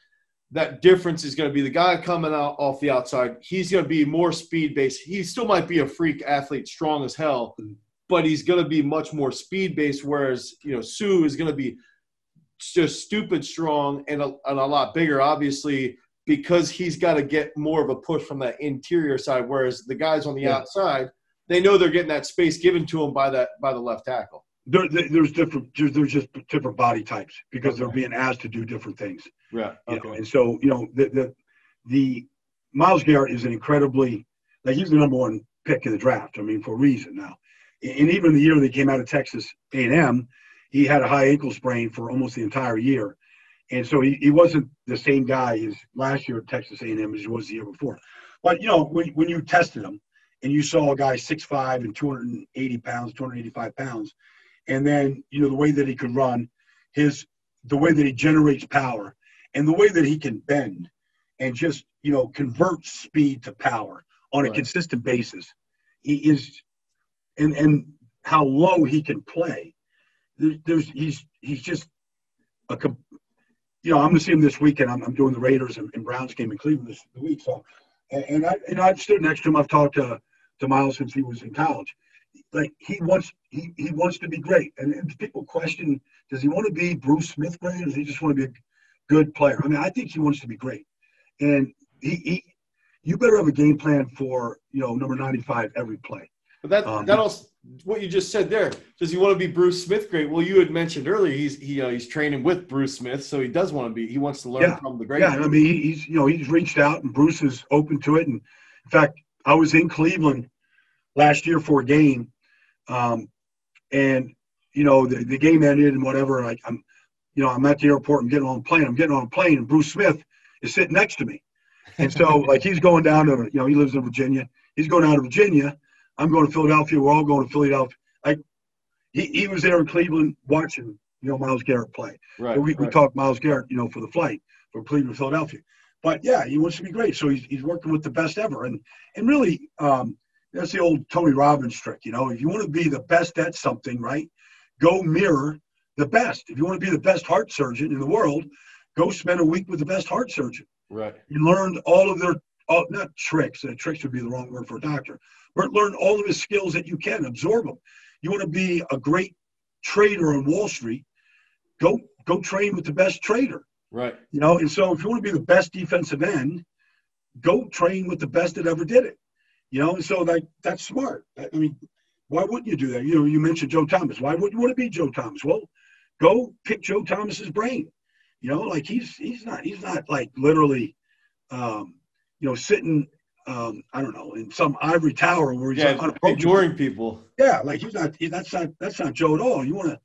that difference is going to be the guy coming out off the outside. He's going to be more speed-based. He still might be a freak athlete, strong as hell, but he's going to be much more speed-based, whereas, you know, Sue is going to be just stupid strong and a, and a lot bigger, obviously, because he's got to get more of a push from that interior side, whereas the guys on the yeah. outside, they know they're getting that space given to them by, that, by the left tackle. There, there's different. There's just different body types because okay. they're being asked to do different things. Right. Okay. You know? And so, you know, the the the Myles Garrett is an incredibly, like, he's the number one pick in the draft. I mean, for a reason now. And even the year they came out of Texas A and M, he had a high ankle sprain for almost the entire year. And so he, he wasn't the same guy as last year at Texas A and M as he was the year before. But, you know, when, when you tested him and you saw a guy six five and two hundred eighty pounds, two hundred eighty-five pounds, and then, you know, the way that he could run, his the way that he generates power, and the way that he can bend and just, you know, convert speed to power on a right. consistent basis, he is – and and how low he can play. There's he's he's just a – you know, I'm going to see him this weekend. I'm, I'm doing the Raiders and, and Browns game in Cleveland this week. So, and, and, I, and I've stood next to him. I've talked to, to Myles since he was in college. Like, he wants he, he wants to be great. And, and people question, does he want to be Bruce Smith great, or does he just want to be a good player? I mean, I think he wants to be great. And he, he you better have a game plan for, you know, number ninety-five every play. But that, um, that also, what you just said there, does he want to be Bruce Smith great? Well, you had mentioned earlier he's he, uh, he's training with Bruce Smith, so he does want to be. He wants to learn yeah, from the great. Yeah, I mean, he's you know he's reached out, and Bruce is open to it. And in fact, I was in Cleveland last year for a game, um, and you know the, the game ended and whatever. And I, I'm, you know, I'm at the airport. I'm getting on a plane. I'm getting on a plane, and Bruce Smith is sitting next to me, and so like he's going down to you know he lives in Virginia. He's going down to Virginia. I'm going to Philadelphia. We're all going to Philadelphia. I, he, he was there in Cleveland watching, you know, Myles Garrett play. Right, so we, right. we talked Myles Garrett, you know, for the flight from Cleveland to Philadelphia. But, yeah, he wants to be great. So he's, he's working with the best ever. And, and really, um, that's the old Tony Robbins trick, you know. If you want to be the best at something, right, go mirror the best. If you want to be the best heart surgeon in the world, go spend a week with the best heart surgeon. Right. He learned all of their – not tricks. Uh, tricks would be the wrong word for a doctor. But learn all of his skills that you can, absorb them. You want to be a great trader on Wall Street, go go train with the best trader. Right. You know, and so if you want to be the best defensive end, go train with the best that ever did it. You know, and so like that's smart. I mean, why wouldn't you do that? You know, you mentioned Joe Thomas. Why wouldn't you want to be Joe Thomas? Well, go pick Joe Thomas's brain. You know, like he's he's not he's not like literally um, you know, sitting Um, I don't know, in some ivory tower where he's yeah, like ignoring people. Yeah, like he's not. He, that's not. That's not Joe at all. You want to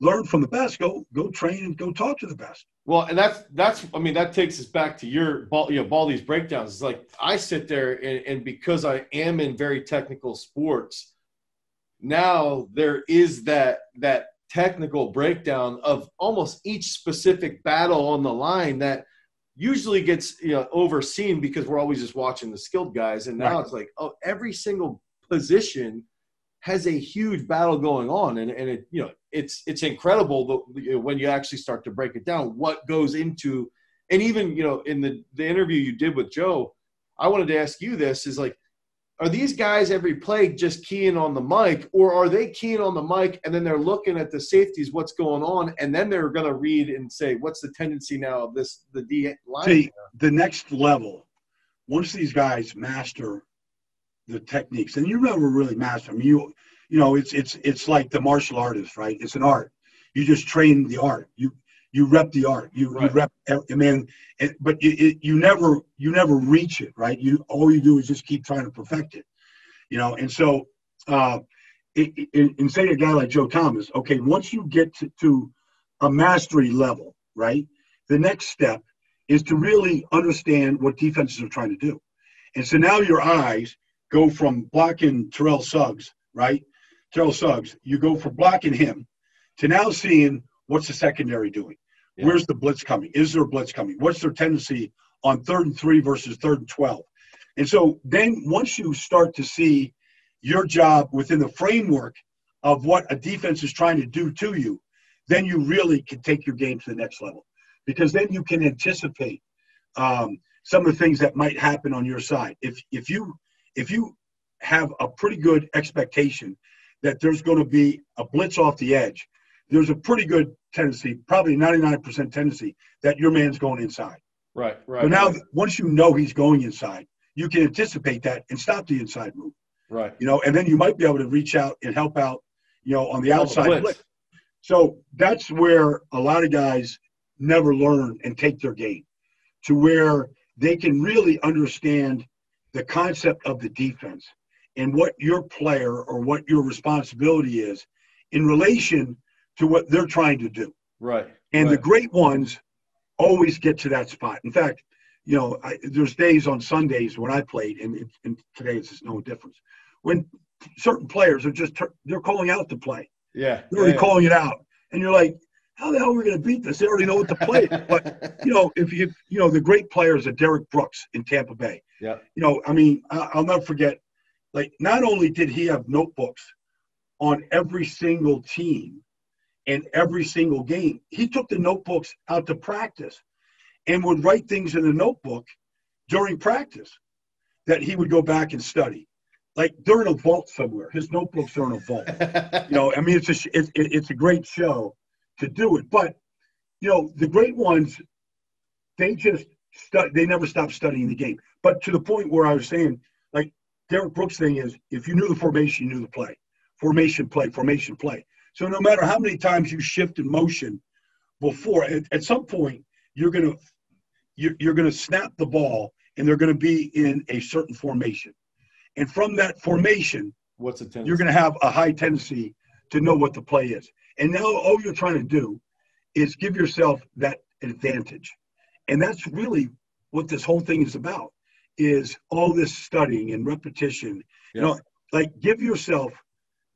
learn from the best. Go, go train and go talk to the best. Well, and that's that's. I mean, that takes us back to your, you know, Baldy's breakdowns. It's like I sit there and, and because I am in very technical sports, now there is that that technical breakdown of almost each specific battle on the line that usually gets you know overseen because we're always just watching the skilled guys, and now right. it's like oh every single position has a huge battle going on, and and it you know it's it's incredible that, you know, when you actually start to break it down what goes into, and even you know in the the interview you did with Joe, I wanted to ask you this is like, are these guys every play just keying on the mic, or are they keying on the mic and then they're looking at the safeties, what's going on, and then they're going to read and say, what's the tendency now of this, the D line? See, the next level, once these guys master the techniques, and you never really master them. You, you know, it's, it's, it's like the martial artist, right? It's an art. You just train the art. You, you rep the art. You, right. you rep, I mean, it, but it, it, you never, you never reach it, right? You all you do is just keep trying to perfect it, you know. And so, uh, it, it, and say a guy like Joe Thomas, okay, once you get to, to a mastery level, right? The next step is to really understand what defenses are trying to do, and so now your eyes go from blocking Terrell Suggs, right? Terrell Suggs, you go from blocking him to now seeing what's the secondary doing. Yeah. Where's the blitz coming? Is there a blitz coming? What's their tendency on third and three versus third and twelve? And so then once you start to see your job within the framework of what a defense is trying to do to you, then you really can take your game to the next level, because then you can anticipate um, some of the things that might happen on your side. If, if, you, if you have a pretty good expectation that there's going to be a blitz off the edge, there's a pretty good tendency, probably ninety-nine percent tendency, that your man's going inside. Right, right. So now, right. once you know he's going inside, you can anticipate that and stop the inside move. Right. You know, and then you might be able to reach out and help out, you know, on the outside blitz. blitz. So that's where a lot of guys never learn and take their game, to where they can really understand the concept of the defense and what your player or what your responsibility is in relation to what they're trying to do. Right. And right. the great ones always get to that spot. In fact, you know, I, there's days on Sundays when I played, and, it, and today it's no difference, when certain players are just – they're calling out the play. Yeah. They're already yeah. calling it out. And you're like, how the hell are we going to beat this? They already know what to play. But, you know, if you – you know, the great players are Derek Brooks in Tampa Bay. Yeah. You know, I mean, I, I'll never forget, like, not only did he have notebooks on every single team and every single game, he took the notebooks out to practice and would write things in a notebook during practice that he would go back and study. Like, they're in a vault somewhere. His notebooks are in a vault. You know, I mean, it's a, it's, it's a great show to do it. But, you know, the great ones, they just stu- they never stop studying the game. But to the point where I was saying, like, Derek Brooks' thing is, if you knew the formation, you knew the play. Formation, play, formation, play. So no matter how many times you shift in motion before, at, at some point, you're going to you're, you're going to snap the ball, and they're going to be in a certain formation. And from that formation, what's the tendency? You're going to have a high tendency to know what the play is. And now all you're trying to do is give yourself that advantage. And that's really what this whole thing is about, is all this studying and repetition. Yeah. You know, like, give yourself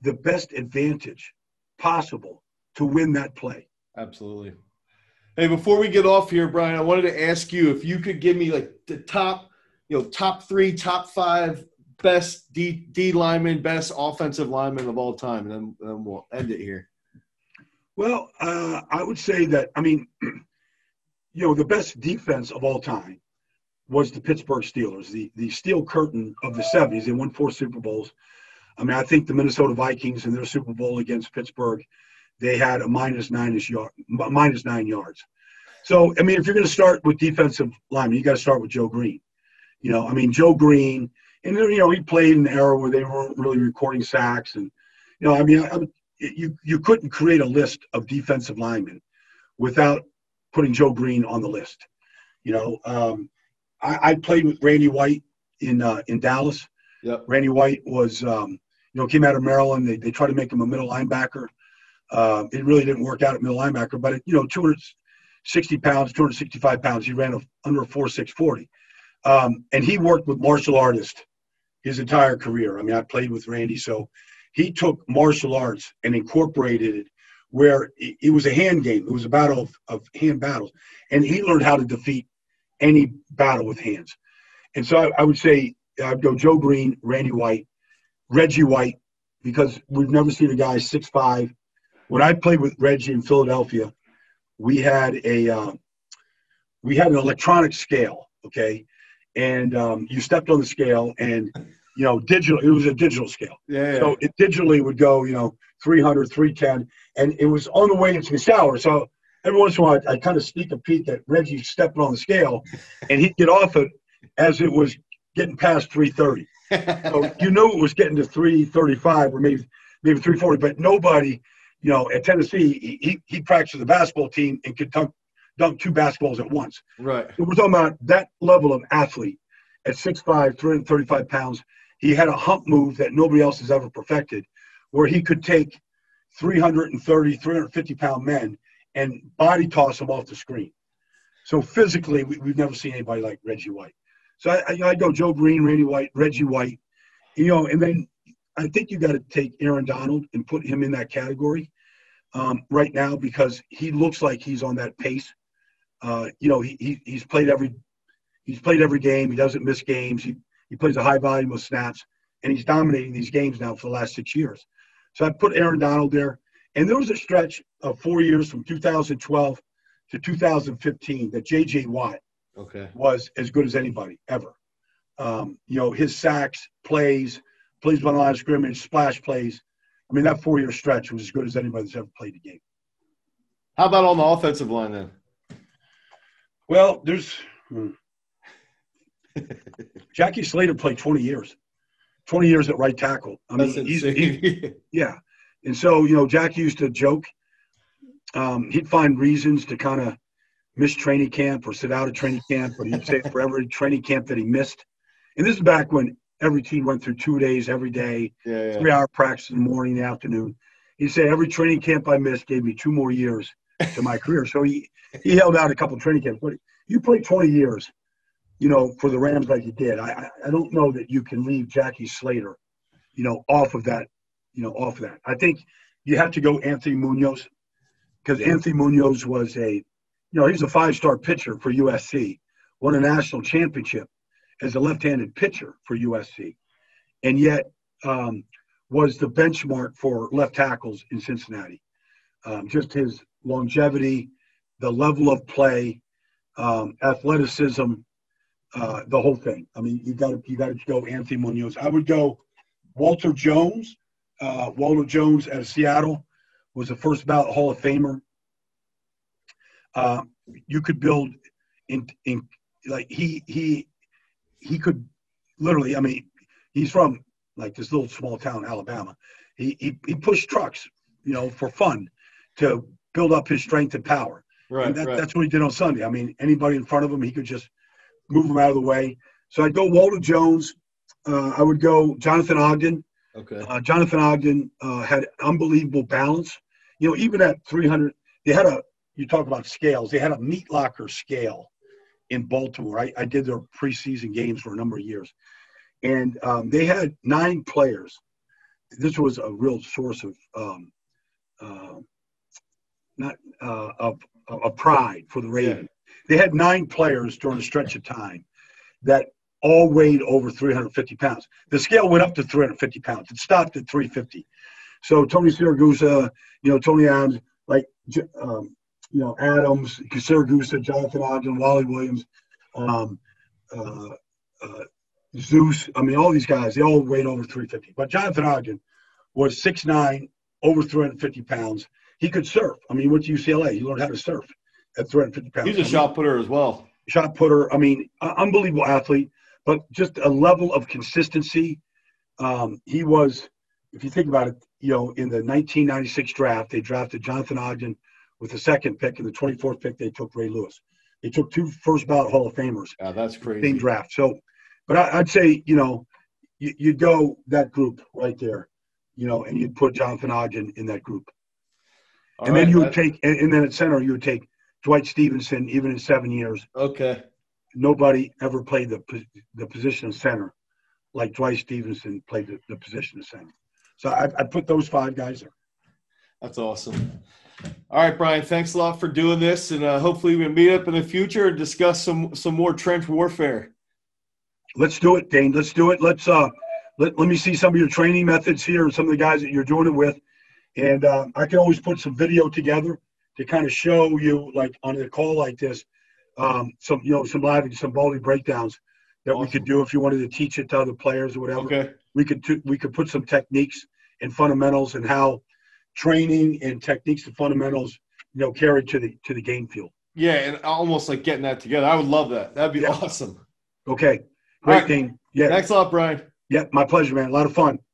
the best advantage possible to win that play. Absolutely. Hey, before we get off here, Brian, I wanted to ask you if you could give me, like, the top, you know, top three, top five, best D, D lineman, best offensive lineman of all time, and then, then we'll end it here. Well, uh, I would say that, I mean, you know, the best defense of all time was the Pittsburgh Steelers, the, the steel curtain of the seventies. They won four Super Bowls. I mean, I think the Minnesota Vikings in their Super Bowl against Pittsburgh, they had a minus nine-ish yard, minus nine yards. So, I mean, if you're going to start with defensive linemen, you got to start with Joe Greene. You know, I mean, Joe Greene. And, you know, he played in an era where they weren't really recording sacks. And, you know, I mean, I, I, you you couldn't create a list of defensive linemen without putting Joe Greene on the list. You know, um, I, I played with Randy White in uh, in Dallas. Yep. Randy White was, um, you know, came out of Maryland. They they tried to make him a middle linebacker. Uh, it really didn't work out at middle linebacker. But, at, you know, two hundred sixty pounds, two hundred sixty-five pounds, he ran a, under a four six forty. Um, and he worked with martial artists his entire career. I mean, I played with Randy, so he took martial arts and incorporated it where it, it was a hand game. It was a battle of, of hand battles. And he learned how to defeat any battle with hands. And so I, I would say I'd go Joe Greene, Randy White, Reggie White, because we've never seen a guy six five. When I played with Reggie in Philadelphia, we had a uh, we had an electronic scale, okay? And um, you stepped on the scale and, you know, digital, it was a digital scale. Yeah. So it digitally would go, you know, three hundred, three ten, and it was on the way into the shower. So every once in a while, I kind of sneak a peek at Reggie stepping on the scale, and he'd get off it as it was getting past three thirty. So you knew it was getting to three thirty-five or maybe maybe three forty, but nobody, you know, at Tennessee, he, he, he practiced with the basketball team and could dunk. dunk two basketballs at once. Right. So we're talking about that level of athlete at six five, three hundred thirty-five pounds. He had a hump move that nobody else has ever perfected where he could take three hundred thirty, three hundred fifty pound men and body toss them off the screen. So physically, we, we've never seen anybody like Reggie White. So I, I, I go Joe Greene, Randy White, Reggie White, you know, and then I think you got to take Aaron Donald and put him in that category um, right now because he looks like he's on that pace. Uh, you know, he, he he's played every he's played every game. He doesn't miss games. He he plays a high volume of snaps, and he's dominating these games now for the last six years. So I put Aaron Donald there, and there was a stretch of four years from two thousand twelve to two thousand fifteen that J J Watt okay. was as good as anybody ever. Um, you know, his sacks, plays, plays by the line of scrimmage, splash plays. I mean, that four-year stretch was as good as anybody that's ever played the game. How about on the offensive line then? Well, there's hmm. – Jackie Slater played twenty years, twenty years at right tackle. I mean, he's, he, yeah. And so, you know, Jackie used to joke. Um, he'd find reasons to kind of missed training camp or sit out of training camp, but he'd say for every training camp that he missed. And this is back when every team went through two days every day, yeah, yeah. three-hour practice in the morning and afternoon. He said, every training camp I missed gave me two more years to my career. So he, he held out a couple of training camps. But you played twenty years, you know, for the Rams like you did. I, I don't know that you can leave Jackie Slater, you know, off of that, you know, off of that. I think you have to go Anthony Munoz because Anthony Munoz was a, you know, he was a five-star pitcher for U S C, won a national championship as a left-handed pitcher for U S C, and yet um, was the benchmark for left tackles in Cincinnati. Um, just his longevity, the level of play, um, athleticism, uh, the whole thing. I mean, you got you got to go Anthony Munoz. I would go Walter Jones. Uh, Walter Jones out of Seattle was the first ballot Hall of Famer. Uh, you could build in in like he he. He could literally, I mean, he's from like this little small town, Alabama. He, he he pushed trucks, you know, for fun to build up his strength and power. Right, and that, right. That's what he did on Sunday. I mean, anybody in front of him, he could just move them out of the way. So I'd go Walter Jones. Uh, I would go Jonathan Ogden. Okay. Uh, Jonathan Ogden uh, had unbelievable balance. You know, even at three hundred, they had a, you talk about scales, they had a meat locker scale in Baltimore. I, I did their preseason games for a number of years. And um, they had nine players. This was a real source of um, uh, not uh, of, of pride for the Ravens. Yeah. They had nine players during a stretch of time that all weighed over three hundred fifty pounds. The scale went up to three hundred fifty pounds. It stopped at three hundred fifty. So Tony Siragusa, you know, Tony Adams, like um, – you know, Adams, Siragusa, Jonathan Ogden, Wally Williams, um, uh, uh, Zeus. I mean, all these guys, they all weighed over three hundred fifty. But Jonathan Ogden was six nine, over three hundred fifty pounds. He could surf. I mean, he went to U C L A. He learned how to surf at three hundred fifty pounds. He's a I mean, shot putter as well. Shot putter. I mean, uh, unbelievable athlete, but just a level of consistency. Um, he was, if you think about it, you know, in the nineteen ninety-six draft, they drafted Jonathan Ogden with the second pick, and the twenty-fourth pick, they took Ray Lewis. They took two first-ballot Hall of Famers. Yeah, that's crazy. Same draft. So, but I, I'd say, you know, you, you'd go that group right there, you know, and you'd put Jonathan Ogden in that group. All and right, then you would take – and then at center, you would take Dwight Stephenson, even in seven years. Okay. Nobody ever played the the position of center like Dwight Stephenson played the, the position of center. So I, I put those five guys there. That's awesome. All right, Brian, thanks a lot for doing this, and uh, hopefully we can meet up in the future and discuss some, some more trench warfare. Let's do it, Dane. Let's do it. Let's uh, let, let me see some of your training methods here and some of the guys that you're doing it with. And uh, I can always put some video together to kind of show you, like, on a call like this, um, some, you know, some live, some Baldy breakdowns that awesome. We could do if you wanted to teach it to other players or whatever. Okay. We could, t- we could put some techniques and fundamentals and how training and techniques and fundamentals, you know, carried to the to the game field. Yeah, and almost like getting that together. I would love that. That'd be yeah. awesome. Okay. Great right. thing. Yeah. Thanks a lot, Brian. Yeah, my pleasure, man. A lot of fun.